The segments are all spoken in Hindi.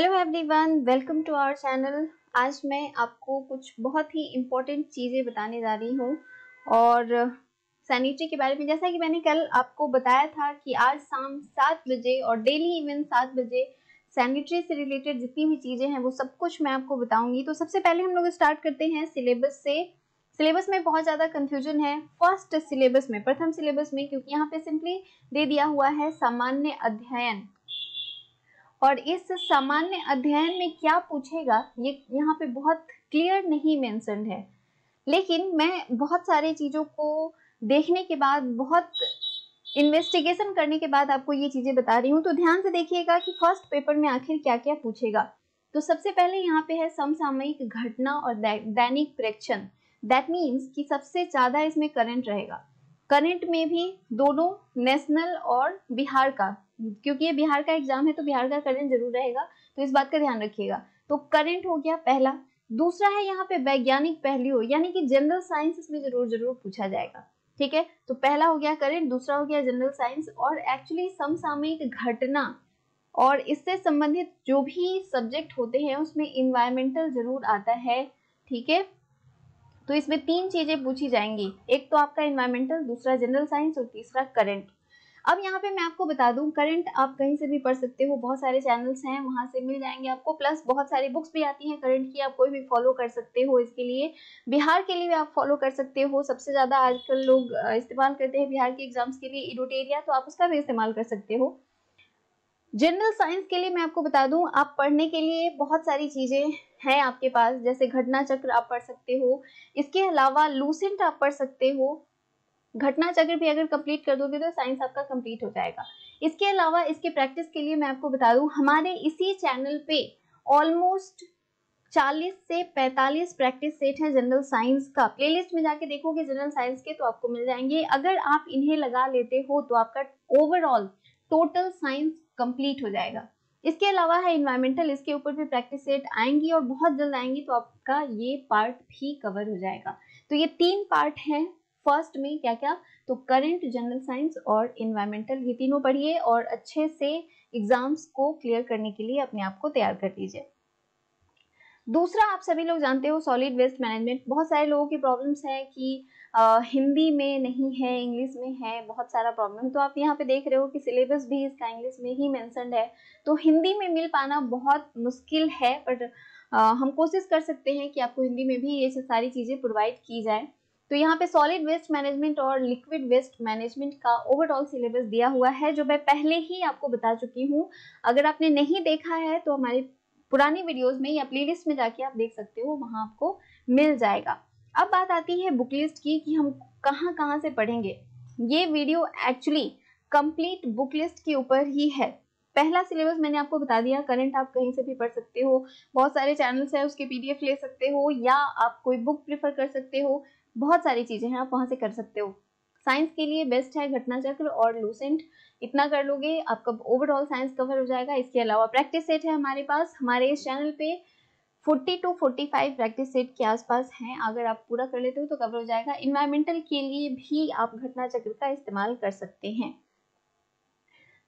Hello everyone, welcome to our channel. आज मैं आपको कुछ बहुत ही इम्पोर्टेंट चीज़ें बताने जा रही हूँ और सैनिटरी के बारे में। जैसा कि मैंने कल आपको बताया था कि आज शाम 7 बजे और डेली इवन 7 बजे सैनिटरी से रिलेटेड जितनी भी चीज़ें हैं वो सब कुछ मैं आपको बताऊंगी। तो सबसे पहले हम लोग स्टार्ट करते हैं सिलेबस से। सिलेबस में बहुत ज़्यादा कंफ्यूजन है फर्स्ट सिलेबस में, प्रथम सिलेबस में, क्योंकि यहाँ पे सिंपली दे दिया हुआ है सामान्य अध्ययन। और इस सामान्य अध्ययन में क्या पूछेगा ये यहाँ पे बहुत क्लियर नहीं मेंशन्ड है, लेकिन मैं बहुत सारी चीज़ों को देखने के बाद, बहुत इन्वेस्टिगेशन करने के बाद आपको ये चीज़ें बता रही हूँ। तो ध्यान से देखिएगा कि फर्स्ट पेपर में आखिर क्या क्या पूछेगा। तो सबसे पहले यहाँ पे है समसामयिक घटना और दैनिक प्रेक्षण। दैट मीन्स कि सबसे ज़्यादा इसमें करंट रहेगा। करंट में भी दोनों नेशनल और बिहार का, क्योंकि ये बिहार का एग्जाम है तो बिहार का करंट जरूर रहेगा, तो इस बात का ध्यान रखिएगा। तो करंट हो गया पहला। दूसरा है यहाँ पे वैज्ञानिक पहलू, यानी कि जनरल साइंस इसमें जरूर पूछा जाएगा। ठीक है, तो पहला हो गया करंट, दूसरा हो गया जनरल साइंस। और एक्चुअली समसामयिक घटना और इससे संबंधित जो भी सब्जेक्ट होते हैं उसमें इन्वायरमेंटल जरूर आता है। ठीक है, तो इसमें 3 चीजें पूछी जाएंगी, एक तो आपका इन्वायरमेंटल, दूसरा जनरल साइंस और तीसरा करंट। अब यहाँ पे मैं आपको बता दूं, करंट आप कहीं से भी पढ़ सकते हो, बहुत सारे चैनल्स हैं वहाँ से मिल जाएंगे आपको, प्लस बहुत सारी बुक्स भी आती हैं करंट की, आप कोई भी फॉलो कर सकते हो। इसके लिए बिहार के लिए भी आप फॉलो कर सकते हो, सबसे ज़्यादा आजकल लोग इस्तेमाल करते हैं बिहार के एग्जाम्स के लिए इडोटेरिया, तो आप उसका भी इस्तेमाल कर सकते हो। जनरल साइंस के लिए मैं आपको बता दूं, आप पढ़ने के लिए बहुत सारी चीज़ें हैं आपके पास, जैसे घटना चक्र आप पढ़ सकते हो, इसके अलावा लूसेंट आप पढ़ सकते हो। घटना चक्र भी अगर कंप्लीट कर दोगे तो साइंस आपका कंप्लीट हो जाएगा। इसके अलावा इसके प्रैक्टिस के लिए मैं आपको बता दूं, हमारे इसी चैनल पे ऑलमोस्ट 40 से 45 प्रैक्टिस सेट है जनरल साइंस का। प्लेलिस्ट में जाके देखोगे जनरल साइंस के तो आपको मिल जाएंगे। अगर आप इन्हें लगा लेते हो तो आपका ओवरऑल टोटल साइंस कंप्लीट हो जाएगा। इसके अलावा है इन्वायरमेंटल, इसके ऊपर भी प्रैक्टिस सेट आएंगी और बहुत जल्द आएंगी, तो आपका ये पार्ट भी कवर हो जाएगा। तो ये 3 पार्ट हैं फर्स्ट में, क्या क्या, तो करंट, जनरल साइंस और इन्वायरमेंटल, ये तीनों पढ़िए और अच्छे से एग्जाम्स को क्लियर करने के लिए अपने आप को तैयार कर लीजिए। दूसरा, आप सभी लोग जानते हो सॉलिड वेस्ट मैनेजमेंट। बहुत सारे लोगों की प्रॉब्लम्स है कि हिंदी में नहीं है, इंग्लिश में है बहुत सारा प्रॉब्लम। तो आप यहाँ पे देख रहे हो कि सिलेबस भी इसका इंग्लिश में ही मेंशन्ड है, तो हिंदी में मिल पाना बहुत मुश्किल है, बट हम कोशिश कर सकते हैं कि आपको हिंदी में भी ये सारी चीज़ें प्रोवाइड की जाए। तो यहाँ पे सॉलिड वेस्ट मैनेजमेंट और लिक्विड वेस्ट मैनेजमेंट का ओवरऑल सिलेबस दिया हुआ है, जो मैं पहले ही आपको बता चुकी हूँ। अगर आपने नहीं देखा है तो हमारे पुरानी वीडियोस में या प्लेलिस्ट में जाके आप देख सकते हो, वहाँ आपको मिल जाएगा। अब बात आती है बुक लिस्ट की, कि हम कहाँ कहाँ से पढ़ेंगे। ये video actually complete book list के ऊपर ही है। पहला सिलेबस मैंने आपको बता दिया, करंट आप कहीं से भी पढ़ सकते हो, बहुत सारे चैनल्स हैं उसके PDF ले सकते हो, या आप कोई बुक प्रेफर कर सकते हो, बहुत सारी चीज़ें हैं आप वहाँ से कर सकते हो। साइंस के लिए बेस्ट है घटना चक्र और लूसेंट, इतना कर लोगे आपका ओवरऑल साइंस कवर हो जाएगा। इसके अलावा प्रैक्टिस सेट है हमारे पास, हमारे इस चैनल पे 40 टू 45 प्रैक्टिस सेट के आसपास हैं, अगर आप पूरा कर लेते हो तो कवर हो जाएगा। इन्वायरमेंटल के लिए भी आप घटना चक्र का इस्तेमाल कर सकते हैं।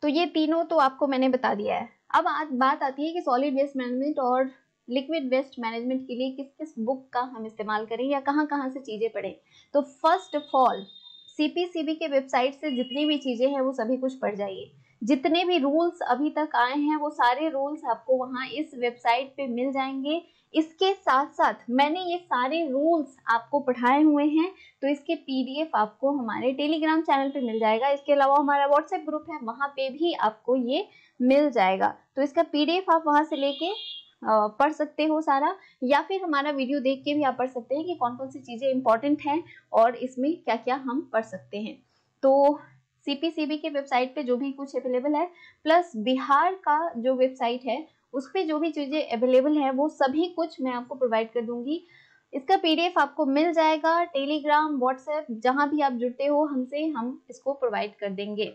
तो ये तीनों तो आपको मैंने बता दिया है। अब बात आती है कि सॉलिड वेस्ट मैनेजमेंट और लिक्विड वेस्ट मैनेजमेंट के लिए किस किस बुक का हम इस्तेमाल करें या कहाँ कहाँ से चीज़ें पढ़ें। तो फर्स्ट ऑफ ऑल CPCB के वेबसाइट से जितनी भी चीज़ें हैं वो सभी कुछ पढ़ जाइए। जितने भी रूल्स अभी तक आए हैं वो सारे रूल्स आपको वहाँ इस वेबसाइट पे मिल जाएंगे। इसके साथ साथ मैंने ये सारे रूल्स आपको पढ़ाए हुए हैं, तो इसके PDF आपको हमारे टेलीग्राम चैनल पे मिल जाएगा। इसके अलावा हमारा WhatsApp ग्रुप है, वहाँ पे भी आपको ये मिल जाएगा। तो इसका PDF आप वहाँ से लेके पढ़ सकते हो सारा, या फिर हमारा वीडियो देख के भी आप पढ़ सकते हैं कि कौन कौन सी चीज़ें इंपॉर्टेंट हैं और इसमें क्या क्या हम पढ़ सकते हैं। तो CPCB के वेबसाइट पे जो भी कुछ अवेलेबल है, प्लस बिहार का जो वेबसाइट है उस पर जो भी चीज़ें अवेलेबल है वो सभी कुछ मैं आपको प्रोवाइड कर दूंगी। इसका PDF आपको मिल जाएगा, टेलीग्राम, व्हाट्सएप, जहाँ भी आप जुड़ते हो हमसे, हम इसको प्रोवाइड कर देंगे।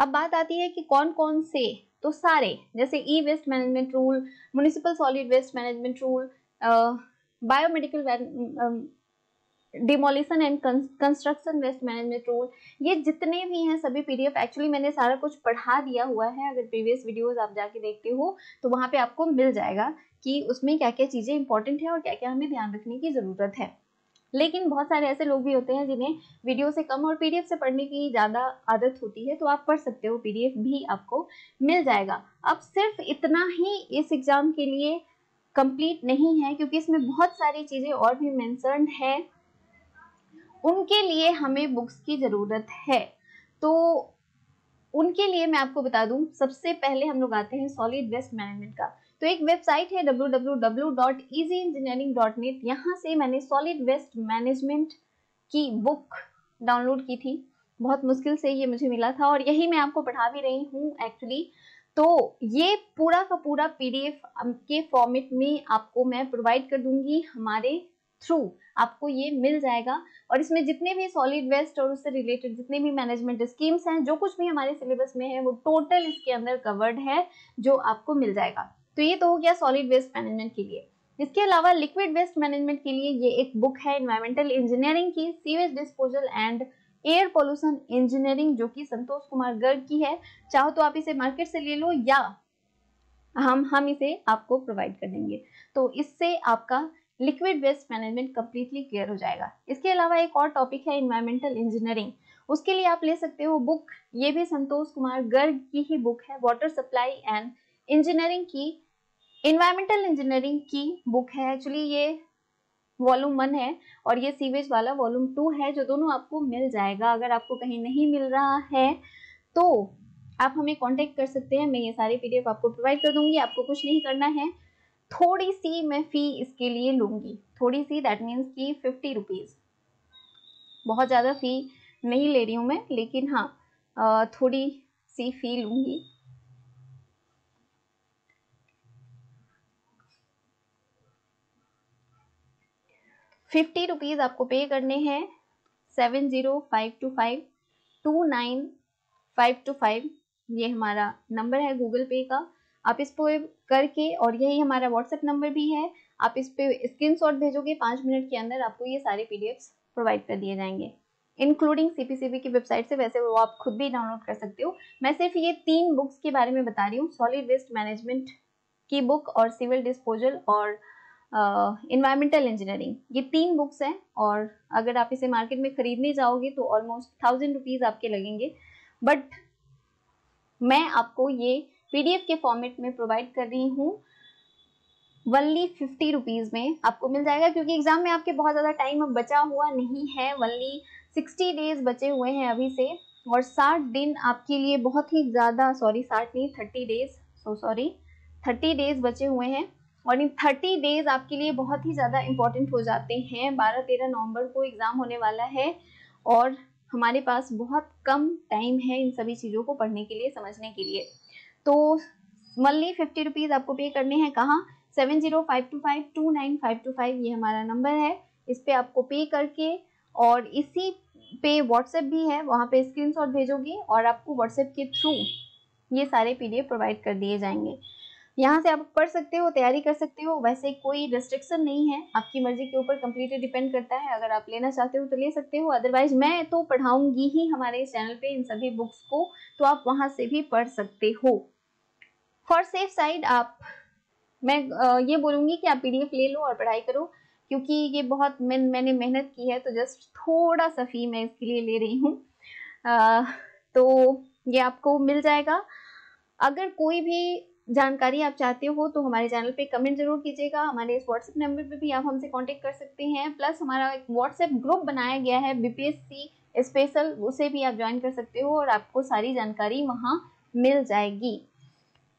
अब बात आती है कि कौन कौन से, तो सारे, जैसे e waste management rule, municipal solid waste management rule, biomedical demolition and construction waste management rule, ये जितने भी हैं सभी पीडीएफ एक्चुअली मैंने सारा कुछ पढ़ा दिया हुआ है। अगर प्रीवियस वीडियोस आप जाके देखते हो तो वहाँ पे आपको मिल जाएगा कि उसमें क्या क्या चीज़ें इंपॉर्टेंट है और क्या क्या हमें ध्यान रखने की ज़रूरत है। लेकिन बहुत सारे ऐसे लोग भी होते हैं जिन्हें वीडियो से कम और पीडीएफ से पढ़ने की ज़्यादा आदत होती है, तो आप पढ़ सकते हो, पीडीएफ भी आपको मिल जाएगा। अब सिर्फ इतना ही इस एग्ज़ाम के लिए कंप्लीट नहीं है, क्योंकि इसमें बहुत सारी चीज़ें और भी मेंशन्ड है, उनके लिए हमें बुक्स की ज़रूरत है। तो उनके लिए मैं आपको बता दूं, सबसे पहले हम लोग आते हैं सॉलिड वेस्ट मैनेजमेंट का। तो एक वेबसाइट है www.easyengineering.net, यहाँ से मैंने सॉलिड वेस्ट मैनेजमेंट की बुक डाउनलोड की थी, बहुत मुश्किल से ये मुझे मिला था और यही मैं आपको पढ़ा भी रही हूँ एक्चुअली। तो ये पूरा का पूरा पीडीएफ के फॉर्मेट में आपको मैं प्रोवाइड कर दूंगी, हमारे थ्रू आपको ये मिल जाएगा। और इसमें जितने भी सॉलिड वेस्ट और उससे रिलेटेड जितने भी मैनेजमेंट स्कीम्स हैं, जो कुछ भी हमारे सिलेबस में है, वो टोटल इसके अंदर कवर्ड है, जो आपको मिल जाएगा। तो ये तो हो गया सॉलिड वेस्ट मैनेजमेंट के लिए। इसके अलावा लिक्विड वेस्ट मैनेजमेंट के लिए ये एक बुक है एनवायरमेंटल इंजीनियरिंग की, sewage disposal and air pollution engineering, जो कि संतोष कुमार गर्ग की है। चाहो तो आप इसे मार्केट से ले लो या हम इसे आपको प्रोवाइड कर देंगे। तो इससे आपका liquid waste management completely clear हो जाएगा। इसके अलावा एक और टॉपिक है एनवायरमेंटल इंजीनियरिंग, उसके लिए आप ले सकते हो बुक, ये भी संतोष कुमार गर्ग की ही बुक है, वाटर सप्लाई एंड इंजीनियरिंग की, एनवायरमेंटल इंजीनियरिंग की बुक है। एक्चुअली ये वॉल्यूम 1 है और ये सीवेज वाला वॉल्यूम 2 है, जो दोनों आपको मिल जाएगा। अगर आपको कहीं नहीं मिल रहा है तो आप हमें कांटेक्ट कर सकते हैं, मैं ये सारे पीडीएफ आपको प्रोवाइड कर दूंगी, आपको कुछ नहीं करना है। थोड़ी सी मैं फी इसके लिए लूंगी, थोड़ी सी दैट मीन्स कि 50 रुपीज़, बहुत ज़्यादा फी नहीं ले रही हूँ मैं, लेकिन हाँ थोड़ी सी फी लूंगी। ₹50 आपको पे करने हैं 7052529525, ये हमारा नंबर है गूगल पे का। आप इस पे करके, और यही हमारा व्हाट्सएप नंबर भी है, आप इस पे स्क्रीनशॉट भेजोगे, 5 मिनट के अंदर आपको ये सारे पीडीएफ प्रोवाइड कर दिए जाएंगे, इंक्लूडिंग CPCB की वेबसाइट से। वैसे वो आप खुद भी डाउनलोड कर सकते हो, मैं सिर्फ ये 3 बुक्स के बारे में बता रही हूँ, सॉलिड वेस्ट मैनेजमेंट की बुक और सिविल डिस्पोजल और एनवायरमेंटल इंजीनियरिंग, ये 3 बुक्स हैं। और अगर आप इसे मार्केट में खरीदने जाओगे तो ऑलमोस्ट ₹1000 आपके लगेंगे, बट मैं आपको ये पीडीएफ के फॉर्मेट में प्रोवाइड कर रही हूँ वनली ₹50 में आपको मिल जाएगा, क्योंकि एग्जाम में आपके बहुत ज़्यादा टाइम अब बचा हुआ नहीं है, वनली 60 डेज बचे हुए हैं अभी से, और 60 दिन आपके लिए बहुत ही ज़्यादा, सॉरी 30 डेज, 30 डेज बचे हुए हैं। और इन 30 डेज आपके लिए बहुत ही ज़्यादा इम्पॉर्टेंट हो जाते हैं। 12-13 नवंबर को एग्ज़ाम होने वाला है और हमारे पास बहुत कम टाइम है इन सभी चीज़ों को पढ़ने के लिए, समझने के लिए। तो मल्ली ₹50 आपको पे करने हैं, कहाँ, 7052529525, ये हमारा नंबर है, इस पर आपको पे करके, और इसी पे व्हाट्सएप भी है, वहाँ पे स्क्रीनशॉट भेजोगे और आपको व्हाट्सएप के थ्रू ये सारे पीडीएफ प्रोवाइड कर दिए जाएंगे। यहाँ से आप पढ़ सकते हो, तैयारी कर सकते हो, वैसे कोई रेस्ट्रिक्शन नहीं है, आपकी मर्जी के ऊपर कंप्लीटली डिपेंड करता है। अगर आप लेना चाहते हो तो ले सकते हो, अदरवाइज मैं तो पढ़ाऊंगी ही हमारे इस चैनल पे इन सभी बुक्स को, तो आप वहाँ से भी पढ़ सकते हो। फॉर सेफ साइड मैं ये बोलूँगी कि आप पीडीएफ ले लो और पढ़ाई करो, क्योंकि ये बहुत मैंने मेहनत की है, तो जस्ट थोड़ा सा फी मैं इसके लिए ले रही हूँ। तो ये आपको मिल जाएगा। अगर कोई भी जानकारी आप चाहते हो तो हमारे चैनल पे कमेंट जरूर कीजिएगा, हमारे इस व्हाट्सएप नंबर पे भी आप हमसे कांटेक्ट कर सकते हैं। प्लस हमारा एक व्हाट्सएप ग्रुप बनाया गया है बीपीएससी स्पेशल, उसे भी आप ज्वाइन कर सकते हो और आपको सारी जानकारी वहाँ मिल जाएगी।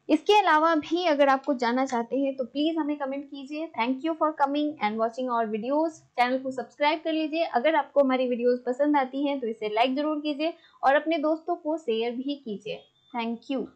इसके अलावा भी अगर आप कुछ जानना चाहते हैं तो प्लीज़ हमें कमेंट कीजिए। Thank you for coming and watching our videos. Channel को सब्सक्राइब कर लीजिए, अगर आपको हमारी वीडियोज़ पसंद आती हैं तो इसे लाइक ज़रूर कीजिए और अपने दोस्तों को शेयर भी कीजिए। Thank you.